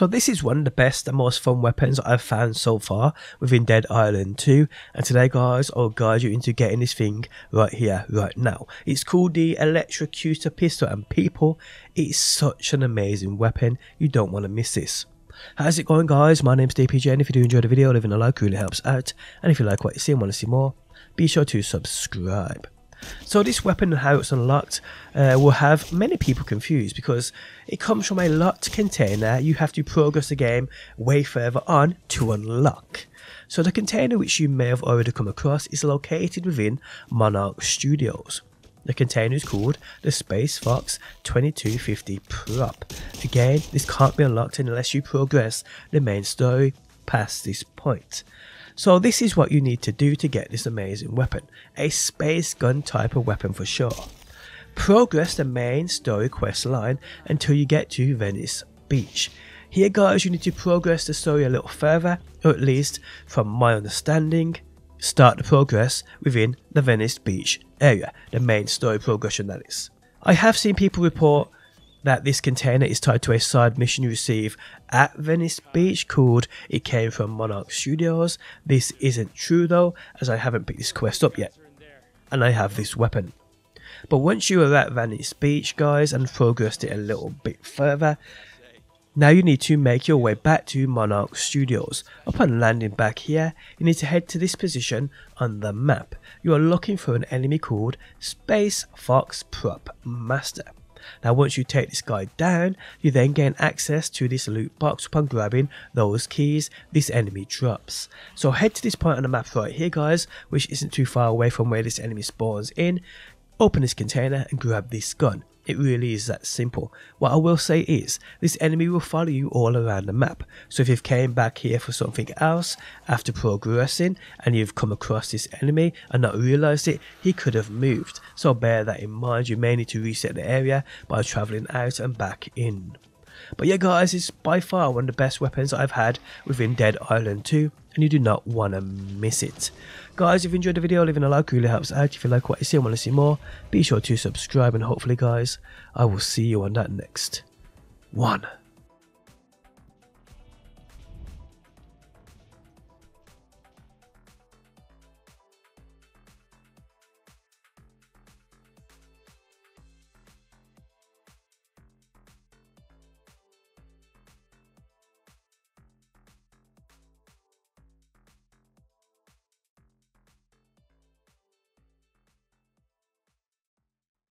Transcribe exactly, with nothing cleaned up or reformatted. So this is one of the best and most fun weapons I've found so far within Dead Island two, and today guys I'll guide you into getting this thing right here, right now. It's called the Electrocutor Pistol, and people, it's such an amazing weapon, you don't want to miss this. How's it going guys, my name's D P J, and if you do enjoy the video, leaving a like really helps out, and if you like what you see and want to see more, be sure to subscribe. So this weapon and how it's unlocked uh, will have many people confused because it comes from a locked container you have to progress the game way further on to unlock. So the container, which you may have already come across, is located within Monarch Studios. The container is called the Space Fox twenty-two fifty Prop. Again, this can't be unlocked unless you progress the main story past this point. So this is what you need to do to get this amazing weapon, a space gun type of weapon for sure. Progress the main story quest line until you get to Venice Beach. Here guys, you need to progress the story a little further, or at least from my understanding, start the progress within the Venice Beach area, the main story progression that is. I have seen people report that this container is tied to a side mission you receive at Venice Beach called It Came from Monarch Studios. This isn't true though, as I haven't picked this quest up yet and I have this weapon. But once you are at Venice Beach guys and progressed it a little bit further, now you need to make your way back to Monarch Studios. Upon landing back here, you need to head to this position on the map. You are looking for an enemy called Space Fox Prop Master. Now once you take this guy down, you then gain access to this loot box upon grabbing those keys this enemy drops. So head to this point on the map right here guys, which isn't too far away from where this enemy spawns in. Open this container and grab this gun. It really is that simple. What I will say is, this enemy will follow you all around the map. So if you've came back here for something else after progressing and you've come across this enemy and not realised it, he could have moved. So bear that in mind, you may need to reset the area by travelling out and back in. But yeah guys, it's by far one of the best weapons I've had within Dead Island two, and you do not want to miss it. Guys, if you enjoyed the video, leaving a like really helps out. If you like what you see and want to see more, be sure to subscribe, and hopefully guys, I will see you on that next one.